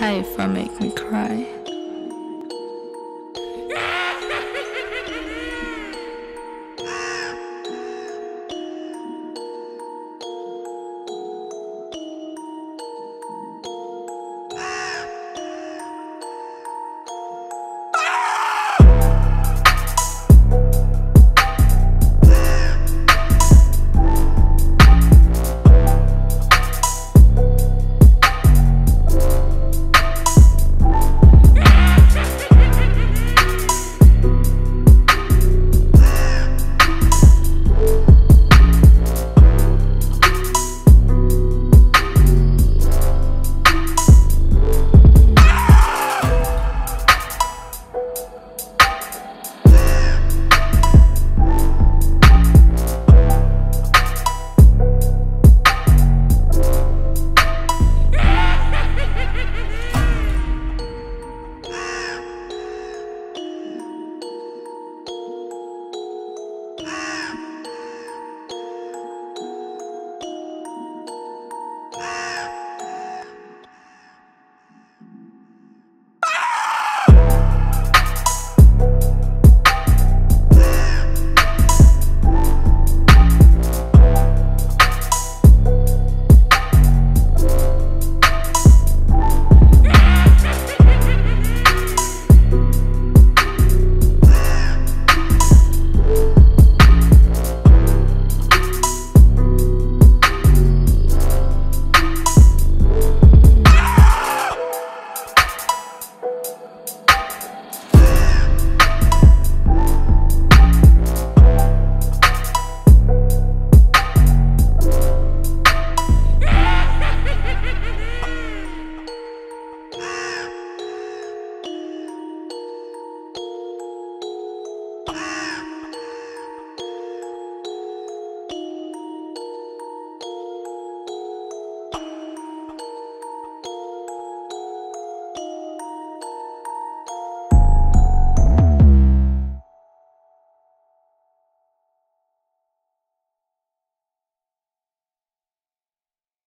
type or make me cry.